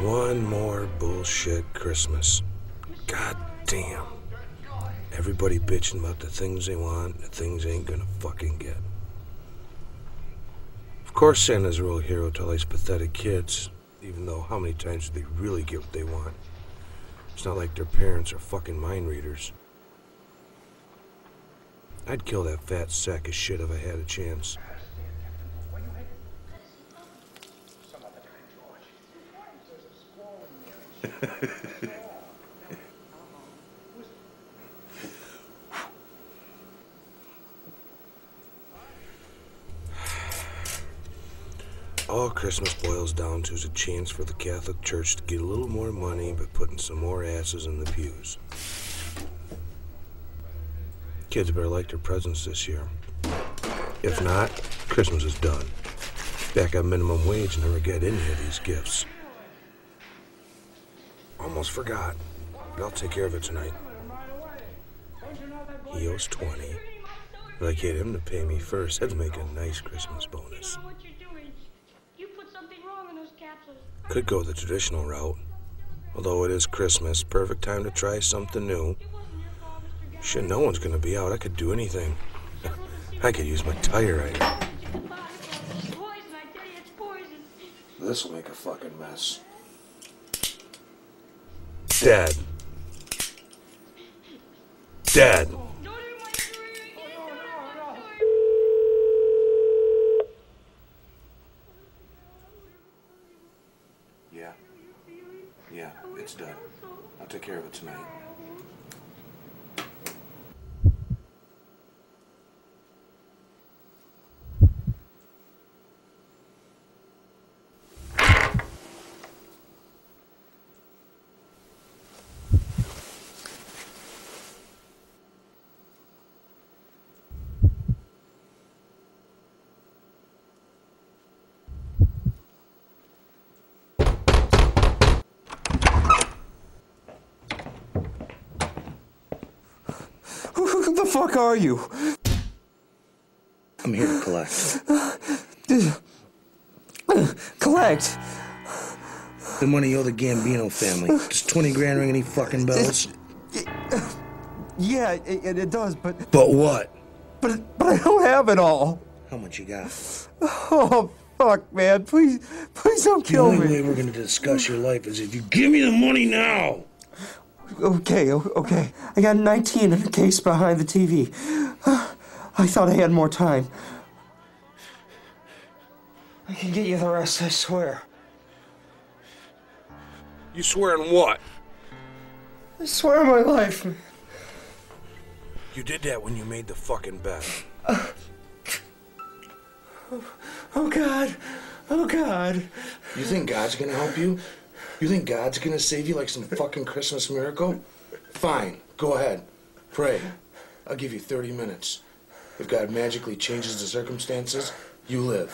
One more bullshit Christmas. God damn. Everybody bitching about the things they want and the things they ain't gonna fucking get. Of course Santa's a real hero to all these pathetic kids, even though how many times do they really get what they want? It's not like their parents are fucking mind readers. I'd kill that fat sack of shit if I had a chance. All Christmas boils down to is a chance for the Catholic Church to get a little more money by putting some more asses in the pews. Kids better like their presents this year. If not, Christmas is done. Back on minimum wage and never get any of these gifts. Almost forgot, but I'll take care of it tonight. He owes 20. If I get him to pay me first, that'd make a nice Christmas bonus. Could go the traditional route. Although it is Christmas, perfect time to try something new. Shit, no one's gonna be out. I could do anything. I could use my tire iron. This'll make a fucking mess. Dead. Yeah, it's done. I'll take care of it tonight. Who the fuck are you? I'm here to collect. Collect? The money you owe the Gambino family. Does 20 grand ring any fucking bells? Yeah, it does, but... But what? But I don't have it all. How much you got? Oh, fuck, man. Please don't kill me. The only way we're going to discuss your life is if you give me the money now. Okay. I got 19 in a case behind the TV. I thought I had more time. I can get you the rest, I swear. You swear on what? I swear on my life, man. You did that when you made the fucking bet. Oh, God. You think God's gonna help you? You think God's gonna save you like some fucking Christmas miracle? Fine, go ahead. Pray. I'll give you 30 minutes. If God magically changes the circumstances, you live.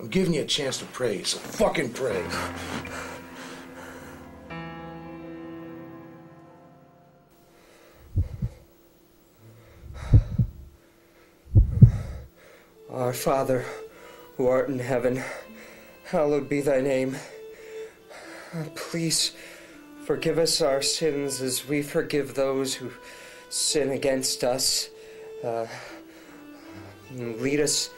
I'm giving you a chance to pray, so fucking pray. Our Father, who art in heaven, hallowed be thy name. Please forgive us our sins as we forgive those who sin against us. Lead us.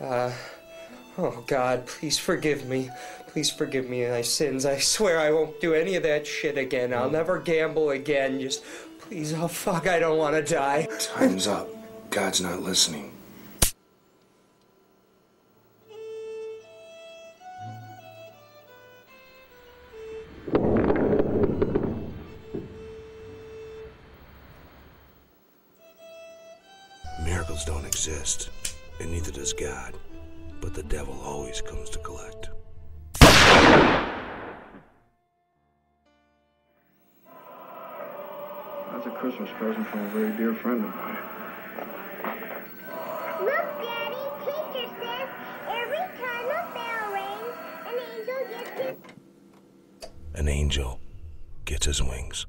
Oh, God, please forgive me. Please forgive me my sins. I swear I won't do any of that shit again. I'll never gamble again. Just please, oh, fuck, I don't want to die. Time's up. God's not listening. Miracles don't exist, and neither does God, but the devil always comes to collect. That's a Christmas present from a very dear friend of mine. Look, Daddy, teacher says every time a bell rings, an angel gets his wings.